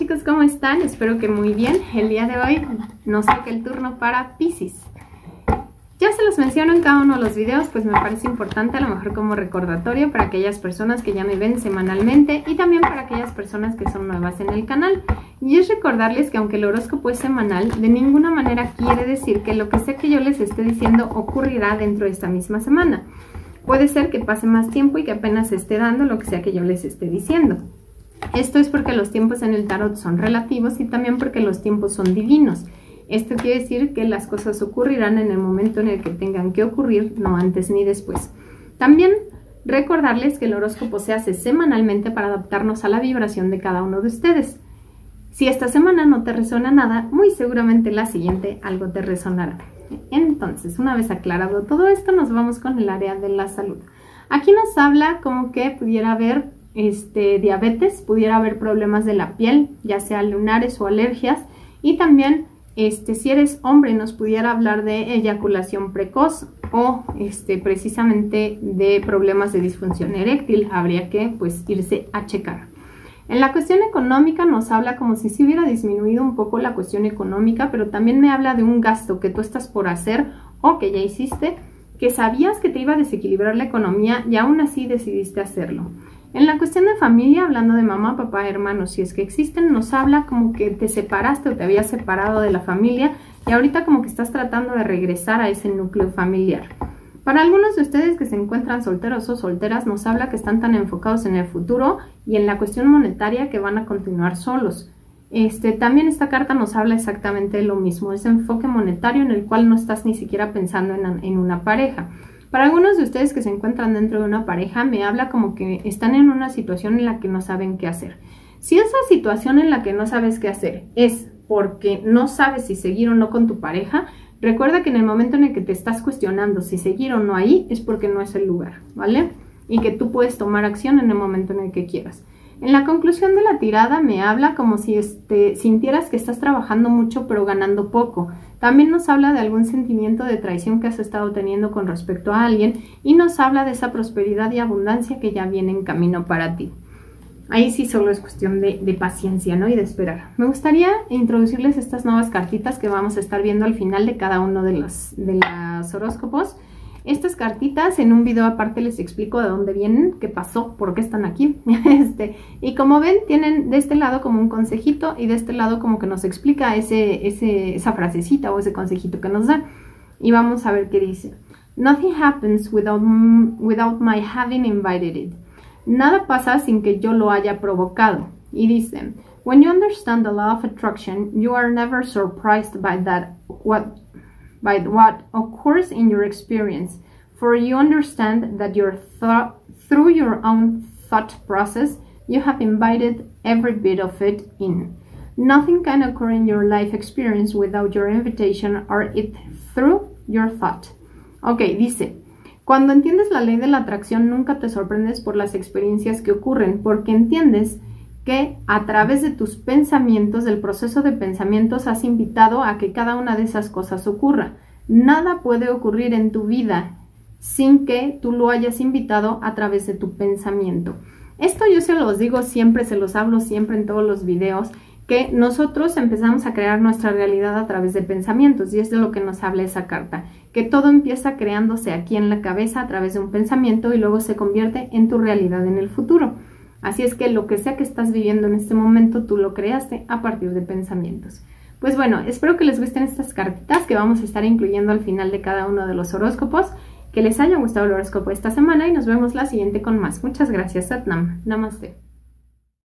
chicos, ¿cómo están? Espero que muy bien. El día de hoy nos toca el turno para Piscis. Ya se los menciono en cada uno de los videos, pues me parece importante, a lo mejor como recordatorio para aquellas personas que ya me ven semanalmente y también para aquellas personas que son nuevas en el canal. Y es recordarles que aunque el horóscopo es semanal, de ninguna manera quiere decir que lo que sea que yo les esté diciendo ocurrirá dentro de esta misma semana. Puede ser que pase más tiempo y que apenas esté dando lo que sea que yo les esté diciendo. Esto es porque los tiempos en el tarot son relativos y también porque los tiempos son divinos. Esto quiere decir que las cosas ocurrirán en el momento en el que tengan que ocurrir, no antes ni después. También recordarles que el horóscopo se hace semanalmente para adaptarnos a la vibración de cada uno de ustedes. Si esta semana no te resuena nada, muy seguramente la siguiente algo te resonará. Entonces, una vez aclarado todo esto, nos vamos con el área de la salud. Aquí nos habla como que pudiera haber diabetes, pudiera haber problemas de la piel, ya sea lunares o alergias, y también si eres hombre nos pudiera hablar de eyaculación precoz o precisamente de problemas de disfunción eréctil. Habría que irse a checar. En la cuestión económica nos habla como si se hubiera disminuido un poco la cuestión económica, pero también me habla de un gasto que tú estás por hacer o que ya hiciste, que sabías que te iba a desequilibrar la economía y aún así decidiste hacerlo. En la cuestión de familia, hablando de mamá, papá, hermanos, si es que existen, nos habla como que te separaste o te habías separado de la familia y ahorita como que estás tratando de regresar a ese núcleo familiar. Para algunos de ustedes que se encuentran solteros o solteras, nos habla que están tan enfocados en el futuro y en la cuestión monetaria que van a continuar solos. También esta carta nos habla exactamente lo mismo, ese enfoque monetario en el cual no estás ni siquiera pensando en una pareja. Para algunos de ustedes que se encuentran dentro de una pareja, me habla como que están en una situación en la que no saben qué hacer. Si esa situación en la que no sabes qué hacer es porque no sabes si seguir o no con tu pareja, recuerda que en el momento en el que te estás cuestionando si seguir o no ahí, es porque no es el lugar, ¿vale? Y que tú puedes tomar acción en el momento en el que quieras. En la conclusión de la tirada me habla como si sintieras que estás trabajando mucho pero ganando poco. También nos habla de algún sentimiento de traición que has estado teniendo con respecto a alguien y nos habla de esa prosperidad y abundancia que ya viene en camino para ti. Ahí sí solo es cuestión de paciencia, ¿no? Y de esperar. Me gustaría introducirles estas nuevas cartitas que vamos a estar viendo al final de cada uno de los horóscopos. Estas cartitas en un video aparte les explico de dónde vienen, qué pasó, por qué están aquí. Y como ven, tienen de este lado como un consejito y de este lado como que nos explica esa frasecita o ese consejito que nos da. Y vamos a ver qué dice. Nothing happens without my having invited it. Nada pasa sin que yo lo haya provocado. Y dice, when you understand the law of attraction, you are never surprised by that what occurs in your experience, for you understand that through your own thought process, you have invited every bit of it in. Nothing can occur in your life experience without your invitation or it through your thought. Ok, dice, cuando entiendes la ley de la atracción, nunca te sorprendes por las experiencias que ocurren, porque entiendes que a través de tus pensamientos, del proceso de pensamientos, has invitado a que cada una de esas cosas ocurra. Nada puede ocurrir en tu vida sin que tú lo hayas invitado a través de tu pensamiento. Esto yo se los digo siempre, se los hablo siempre en todos los videos, que nosotros empezamos a crear nuestra realidad a través de pensamientos, y es de lo que nos habla esa carta, que todo empieza creándose aquí en la cabeza a través de un pensamiento y luego se convierte en tu realidad en el futuro. Así es que lo que sea que estás viviendo en este momento, tú lo creaste a partir de pensamientos. Pues bueno, espero que les gusten estas cartitas que vamos a estar incluyendo al final de cada uno de los horóscopos. Que les haya gustado el horóscopo esta semana y nos vemos la siguiente con más. Muchas gracias, Satnam. Namasté.